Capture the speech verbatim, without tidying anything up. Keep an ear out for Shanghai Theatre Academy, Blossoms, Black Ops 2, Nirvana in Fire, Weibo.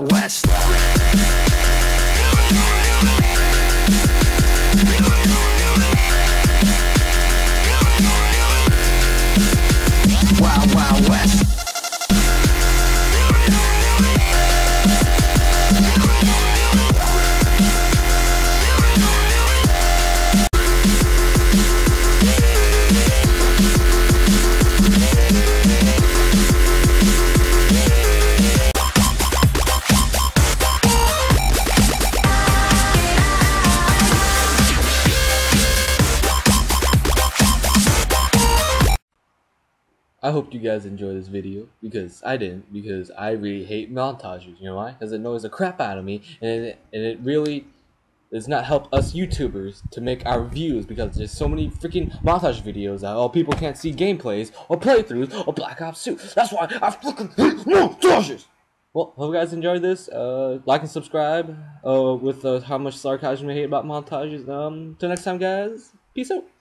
West. Wild, Wild West. I hope you guys enjoy this video, because I didn't, because I really hate montages. You know why? Because it annoys the crap out of me, and it, and it really does not help us YouTubers to make our views, because there's so many freaking montage videos out. Oh, people can't see gameplays or playthroughs or Black Ops two. That's why I freaking hate montages! Well, hope you guys enjoyed this. Uh, like and subscribe uh, with uh, how much sarcasm I hate about montages. Um, till next time, guys. Peace out.